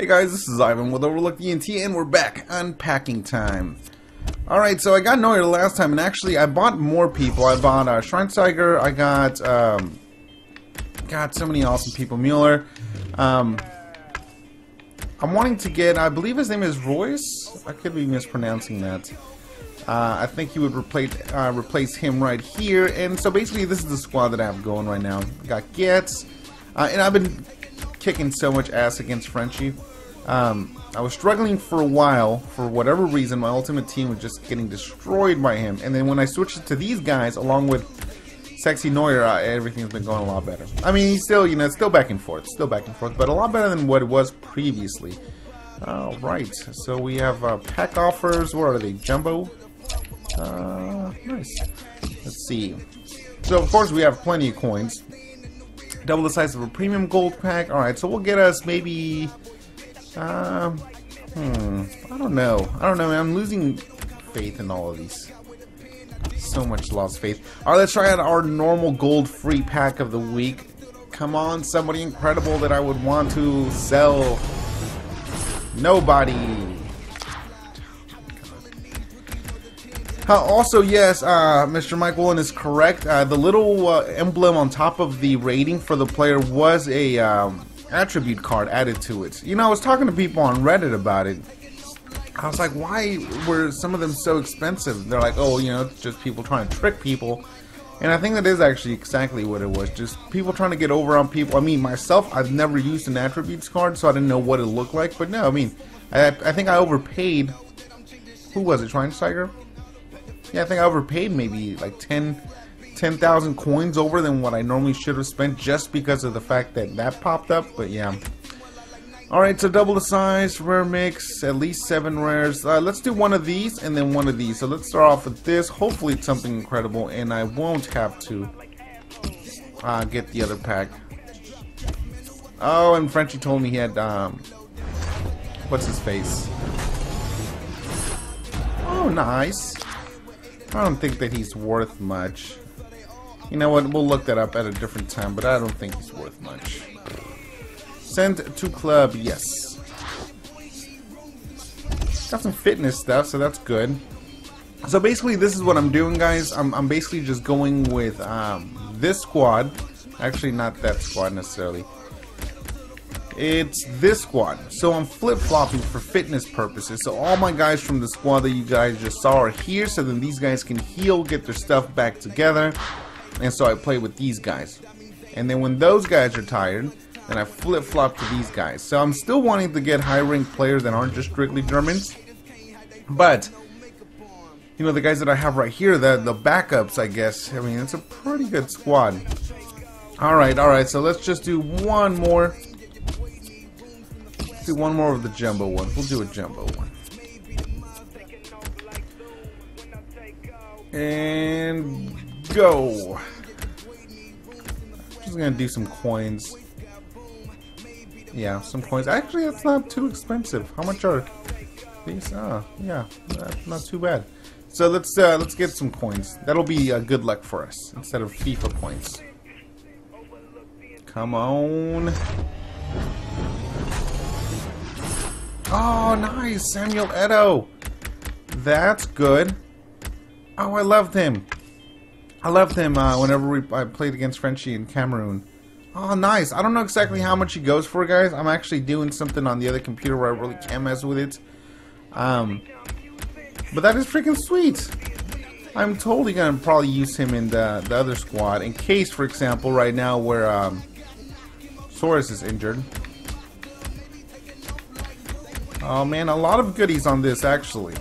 Hey guys, this is Ivan with Overlook ENT, and we're back. Unpacking time. Alright, so I got Noira last time, and actually I bought more people. I bought Schweinsteiger, I got so many awesome people. Mueller. I'm wanting to get, I believe his name is Royce. I could be mispronouncing that. I think you would replace him right here. And so basically this is the squad that I have going right now. I got Gets, and I've been kicking so much ass against Frenchy. I was struggling for a while. For whatever reason, my ultimate team was just getting destroyed by him. And then when I switched it to these guys, along with Sexy Noira, everything's been going a lot better. I mean, he's still, you know, still back and forth, but a lot better than what it was previously. Alright, so we have pack offers. What are they? Jumbo? Nice. Let's see. So, of course, we have plenty of coins. Double the size of a premium gold pack. Alright, so we'll get us maybe... I don't know, man. I'm losing faith in all of these. So much lost faith. Alright, let's try out our normal gold free pack of the week. Come on, somebody incredible that I would want to sell. Nobody. Also, yes, Mr. Mike Willen is correct. The little emblem on top of the rating for the player was a attribute card added to it. You know, I was talking to people on Reddit about it. I was like, why were some of them so expensive? They're like, oh, you know, it's just people trying to trick people. And I think that is actually exactly what it was. Just people trying to get over on people. I mean, myself, I've never used an attributes card, so I didn't know what it looked like. But no, I mean, I think I overpaid. Who was it, Schweinsteiger? Yeah, I think I overpaid maybe like 10,000 coins over than what I normally should have spent just because of the fact that that popped up. But yeah. Alright, so double the size, rare mix, at least 7 rares. Let's do one of these and then one of these. So let's start off with this. Hopefully it's something incredible and I won't have to get the other pack. Oh, and Frenchy told me he had, what's his face? Oh, nice. I don't think that he's worth much. You know what, we'll look that up at a different time, but I don't think he's worth much. Send to club, yes. Got some fitness stuff, so that's good. So basically this is what I'm doing, guys. I'm basically just going with this squad. Actually, not that squad necessarily. It's this squad. So I'm flip-flopping for fitness purposes. So all my guys from the squad that you guys just saw are here, so then these guys can heal, get their stuff back together. And so I play with these guys. And then when those guys are tired, and I flip-flop to these guys. So I'm still wanting to get high-ranked players that aren't just strictly Germans. But, you know, the guys that I have right here, the backups, I guess. I mean, it's a pretty good squad. Alright, so let's just do one more. Let's do one more of the jumbo one. We'll do a jumbo one. And go. I'm just going to do some coins. Yeah, some coins. Actually, that's not too expensive. How much are these? Ah, yeah, not too bad. So let's get some coins. That'll be good luck for us instead of FIFA points. Come on! Oh, nice, Samuel Eto'o. That's good. Oh, I loved him. Whenever I played against Frenchy in Cameroon. Oh, nice. I don't know exactly how much he goes for, guys. I'm actually doing something on the other computer where I really can't mess with it. But that is freaking sweet. I'm totally going to probably use him in the other squad in case, for example, right now where Soros is injured. Oh, man, a lot of goodies on this, actually.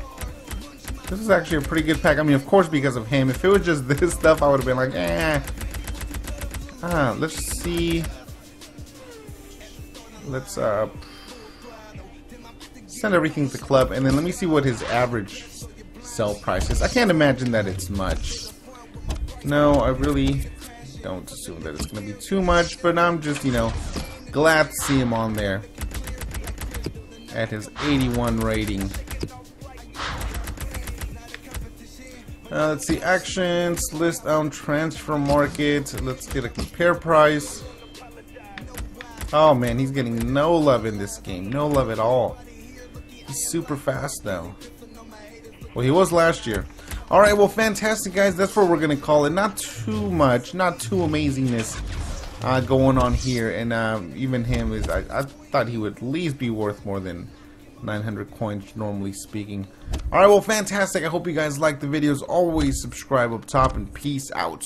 This is actually a pretty good pack. I mean, of course, because of him. If it was just this stuff, I would have been like, eh. Let's see. Let's send everything to club, and then let me see what his average sell price is. I can't imagine that it's much. No, I really don't assume that it's going to be too much, but I'm just, you know, glad to see him on there at his 81 rating. Let's see, actions, list on transfer market. Let's get a compare price. Oh man, he's getting no love in this game. No love at all. He's super fast now. Well, he was last year. Alright, well, fantastic, guys. That's what we're going to call it. Not too much, not too amazingness going on here. And even him, is. I thought he would at least be worth more than 900 coins, normally speaking. Alright, well, fantastic. I hope you guys liked the videos. Always subscribe up top, and peace out.